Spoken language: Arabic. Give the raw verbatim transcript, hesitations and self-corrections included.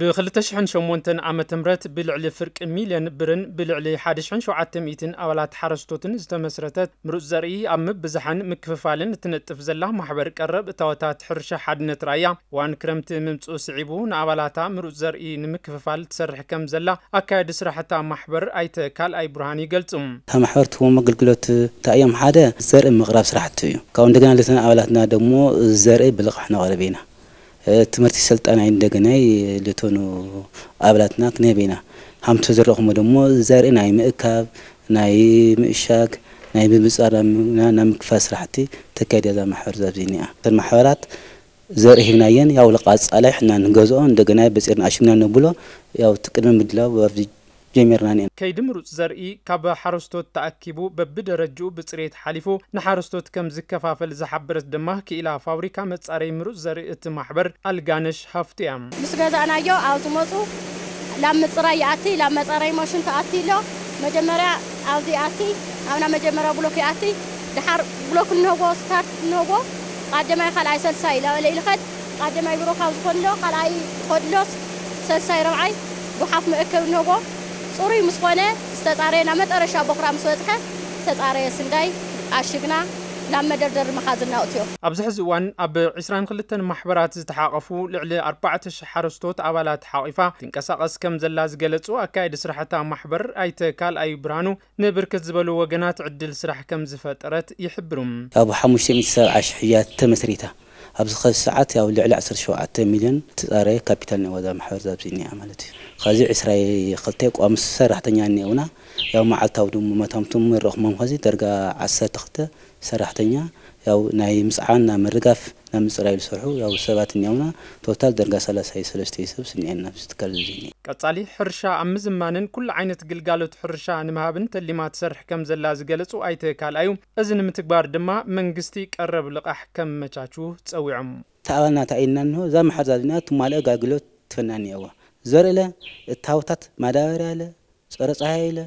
بخلته شحن شمونتن عام تمرت بلعلي فرق مليون برن بلعلي حادش عن شو عتميتن أولاد حرشتوتن استمسرتت مرزري عم بزحن مكففالن تنتف زله محبر قرب توتات حرشة حدن ترايا وان كرمت ممتصو سعيبون أولاتا مرزري نمكففال تسرح كم زله أكاد سرحتا محبر أيت كال أي برهاني قلتم هم حبرتهم مقلقلت تأيام حدا زرق مغرب سرحتيو كون دقنا لسن أولادنا دمو زرق بلقحنا غربينا تمرتي سلطان عندنا لتونو أبلاتنا كنبينا هم تزرقهم دمو زارين ناي مأكاب ناي مشاك ناي بمسارة نمكفاس راحتي تكاد هذا محور زبدينيا المحورات زاره ناين يا ولقاص عليه إحنا نجازون دقنا بسيرنا عشنا نبلو يا تقدم بدلا وفي جميرانين كيدم روت زرقي كابا حرستوت تأكيبو ببدا رجو بسريت حليفو نحرستوت كم زكفافل زحبرت دمه كي إلا فاوريكا متساري مروت زرقي تمحبر الغانش هفتيام مسجازة أنا يو عالتموتو لما تساري عتي لما تساري ماشون تأتي له مجمرة عالتي عتي أونا مجمرة بلوكي عتي دحر بلوك النوغو ستارت النوغو قد ما يخلعي سلساي لو اللي الخد قد ما يبروك عالتخون له قلعي خد له سلساي ربعي بحاف مأكل النوغو صوري مسكونة استطارينا متقرش بكرة مسوتها استطاري سنداي عشقنا لما دردر مخازننا أتيو. أبزح زوان أب عشرين خلتن محبرات استحقفوا لعلي أربعة حرستوت أولاد حائفة تنكساقس كم زلاز قلتو أكايد سرحتا محبر أي تكال أي برانو نبركز زبلو وقنات عدل سرح كم زفترت يحبرم. أبو حموش تمسر عش حيات تمسريتها. أبز خمس ساعات أو لعلي عشر شو عت مليون تقرأ كابيتال نوادا محور زابزيني عملتي خازي إسرائيل خلتك وأمس سرح تنياني هنا يوم عالتاو دوم ما تمتم الرقم خازي درجة عشر تخت سرح تنيا أو ناي مسعنا من رقف نام إسرائيل سرحوا أو سبات اليومنا توتال درجة سلاسة هي سلستي سبس نينا بستكلزيني كتصالي حرشة عم زمان كل عينة قلقالة حرشة نمها بنت اللي ما تسرح كم زلاز قالت وأيتك على يوم أزن متكبر دماء من قستيك قرب لقح كم متعشوه تسوي عم تعالنا تعيننا إنه زم حرزنا ثم على قلقالة فنانية وا زرلا التوتات مدارة لا سرس عائلة